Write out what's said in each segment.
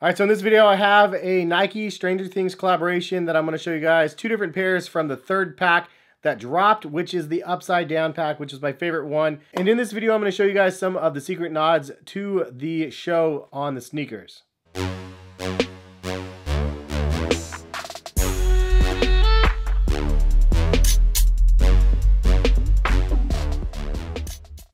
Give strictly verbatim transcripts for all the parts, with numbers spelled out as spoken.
All right, so in this video, I have a Nike Stranger Things collaboration that I'm gonna show you guys. Two different pairs from the third pack that dropped, which is the upside down pack, which is my favorite one. And in this video, I'm gonna show you guys some of the secret nods to the show on the sneakers.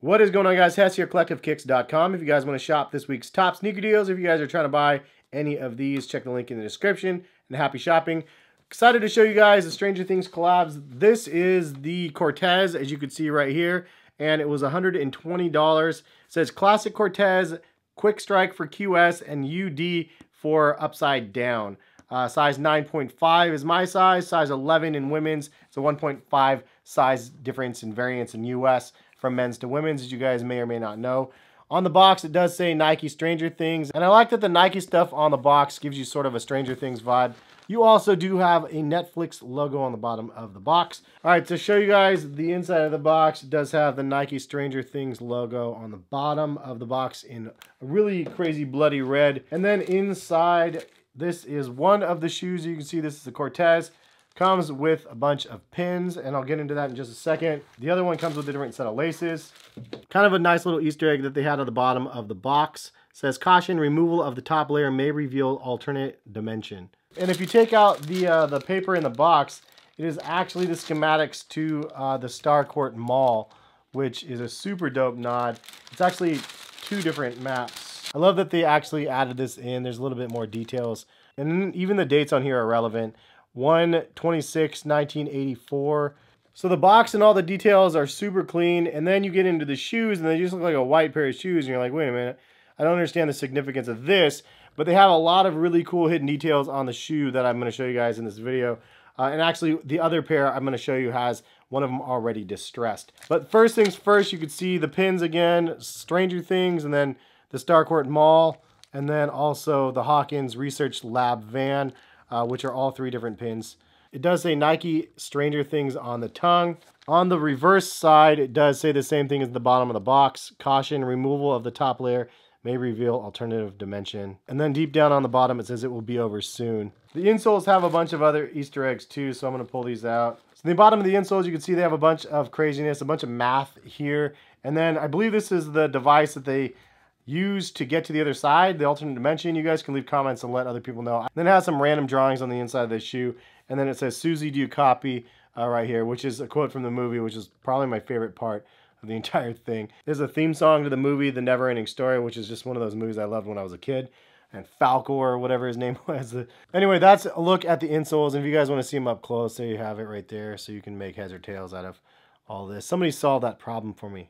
What is going on, guys? Hess here, collective kicks dot com. If you guys want to shop this week's top sneaker deals, if you guys are trying to buy any of these, check the link in the description, and happy shopping. Excited to show you guys the Stranger Things collabs. This is the Cortez, as you can see right here, and it was one hundred twenty dollars. It says Classic Cortez, Quick Strike for Q S, and U D for Upside Down. Uh, size nine point five is my size, size eleven in women's. It's a one point five size difference in variance in U S from men's to women's, as you guys may or may not know. On the box, it does say Nike Stranger Things, and I like that the Nike stuff on the box gives you sort of a Stranger Things vibe. You also do have a Netflix logo on the bottom of the box. All right, to show you guys the inside of the box, it does have the Nike Stranger Things logo on the bottom of the box in a really crazy bloody red. And then inside, this is one of the shoes. You can see this is the Cortez. Comes with a bunch of pins, and I'll get into that in just a second. The other one comes with a different set of laces. Kind of a nice little Easter egg that they had at the bottom of the box. It says, caution, removal of the top layer may reveal alternate dimension. And if you take out the, uh, the paper in the box, it is actually the schematics to uh, the Starcourt Mall, which is a super dope nod. It's actually two different maps. I love that they actually added this in. There's a little bit more details. And even the dates on here are relevant. one twenty-six nineteen eighty-four. So the box and all the details are super clean, and then you get into the shoes and they just look like a white pair of shoes and you're like, wait a minute, I don't understand the significance of this, but they have a lot of really cool hidden details on the shoe that I'm going to show you guys in this video. Uh, and actually the other pair I'm going to show you has one of them already distressed. But first things first, you can see the pins again, Stranger Things, and then the Starcourt Mall, and then also the Hawkins Research Lab van. Uh, which are all three different pins. It does say Nike Stranger Things on the tongue. On the reverse side, it does say the same thing as the bottom of the box. Caution, removal of the top layer may reveal alternative dimension. And then deep down on the bottom, it says it will be over soon. The insoles have a bunch of other Easter eggs too, so I'm gonna pull these out. So in the bottom of the insoles, you can see they have a bunch of craziness, a bunch of math here. And then I believe this is the device that they use to get to the other side, the alternate dimension. You guys can leave comments and let other people know. Then it has some random drawings on the inside of the shoe. And then it says, Susie, do you copy? Uh, right here, which is a quote from the movie, which is probably my favorite part of the entire thing. There's a theme song to the movie, The Neverending Story, which is just one of those movies I loved when I was a kid. And Falcor, or whatever his name was. Anyway, that's a look at the insoles. And if you guys want to see them up close, there you have it right there. So you can make heads or tails out of all this. Somebody solved that problem for me.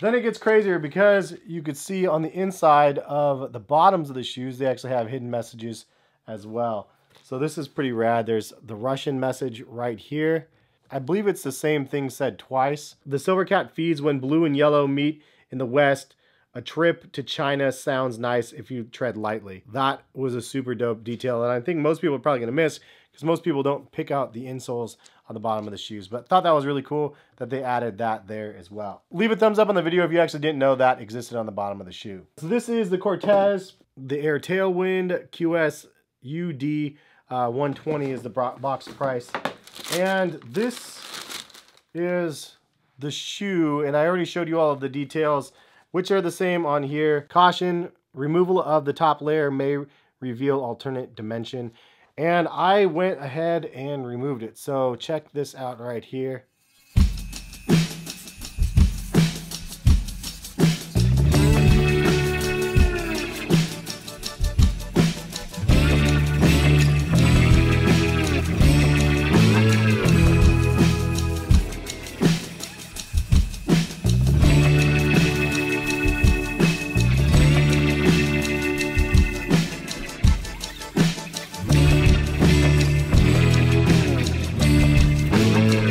Then it gets crazier because you could see on the inside of the bottoms of the shoes, they actually have hidden messages as well. So this is pretty rad. There's the Russian message right here. I believe it's the same thing said twice. The silver cat feeds when blue and yellow meet in the West. A trip to China sounds nice if you tread lightly. That was a super dope detail, and I think most people are probably gonna miss because most people don't pick out the insoles on the bottom of the shoes, but thought that was really cool that they added that there as well. Leave a thumbs up on the video if you actually didn't know that existed on the bottom of the shoe. So this is the Cortez, the Air Tailwind, Q S U D, uh, one twenty is the box price. And this is the shoe, and I already showed you all of the details, which are the same on here. Caution, removal of the top layer may reveal alternate dimension. And I went ahead and removed it. So check this out right here. We'll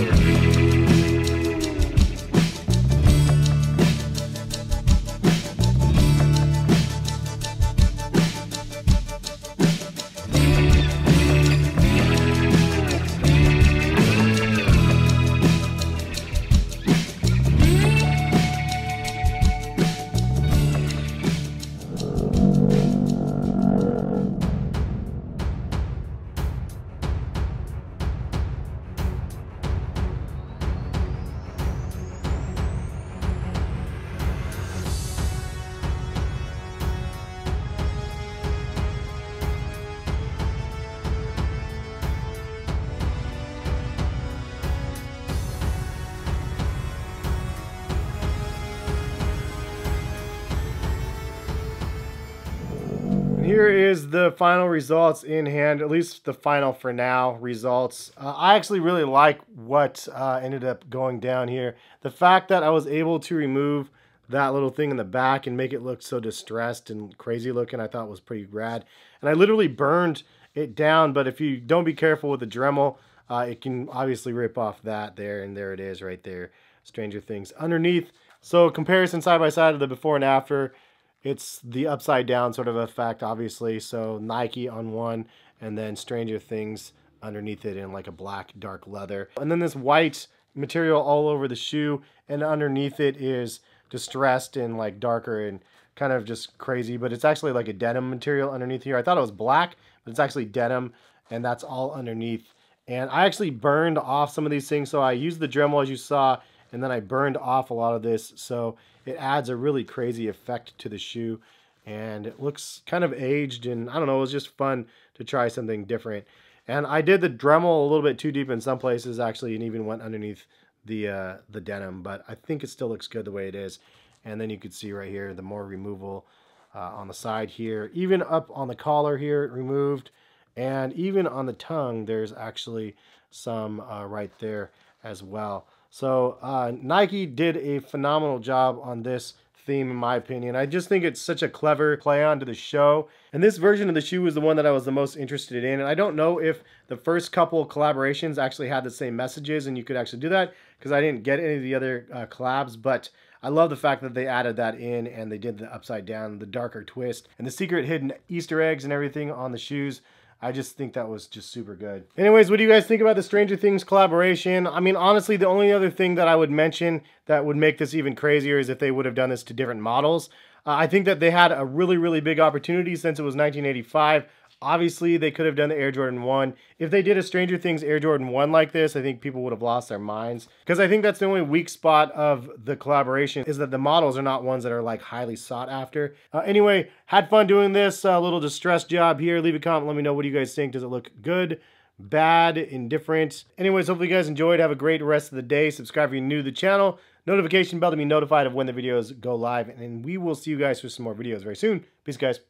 be right back. here is the final results in hand, at least the final for now results. Uh, I actually really like what uh, ended up going down here. The fact that I was able to remove that little thing in the back and make it look so distressed and crazy looking, I thought was pretty rad. And I literally burned it down, but if you don't be careful with the Dremel, uh, it can obviously rip off that there, and there it is right there, Stranger Things underneath. So comparison side by side of the before and after, it's the upside down sort of effect, obviously. So Nike on one, and then Stranger Things underneath it in like a black dark leather. And then this white material all over the shoe, and underneath it is distressed and like darker and kind of just crazy, but it's actually like a denim material underneath here. I thought it was black, but it's actually denim, and that's all underneath. And I actually burned off some of these things. So I used the Dremel, as you saw, and then I burned off a lot of this. So it adds a really crazy effect to the shoe, and it looks kind of aged, and I don't know, it was just fun to try something different. And I did the Dremel a little bit too deep in some places actually, and even went underneath the uh, the denim, but I think it still looks good the way it is. And then you can see right here, the more removal uh, on the side here, even up on the collar here, it removed, and even on the tongue, there's actually some uh, right there as well. So uh, Nike did a phenomenal job on this theme, in my opinion. I just think it's such a clever play on to the show. And this version of the shoe was the one that I was the most interested in. And I don't know if the first couple collaborations actually had the same messages and you could actually do that, because I didn't get any of the other uh, collabs, but I love the fact that they added that in, and they did the upside down, the darker twist, and the secret hidden Easter eggs and everything on the shoes. I just think that was just super good. Anyways, what do you guys think about the Stranger Things collaboration? I mean, honestly, the only other thing that I would mention that would make this even crazier is if they would have done this to different models. Uh, I think that they had a really, really big opportunity since it was nineteen eighty-five. Obviously, they could have done the Air Jordan one. If they did a Stranger Things Air Jordan one like this, I think people would have lost their minds, because I think that's the only weak spot of the collaboration, is that the models are not ones that are like highly sought after. Uh, anyway, had fun doing this uh, little distress job here. Leave a comment. Let me know what you guys think. Does it look good, bad, indifferent? Anyways, hopefully you guys enjoyed. Have a great rest of the day. Subscribe if you're new to the channel. Notification bell to be notified of when the videos go live. And we will see you guys for some more videos very soon. Peace, guys.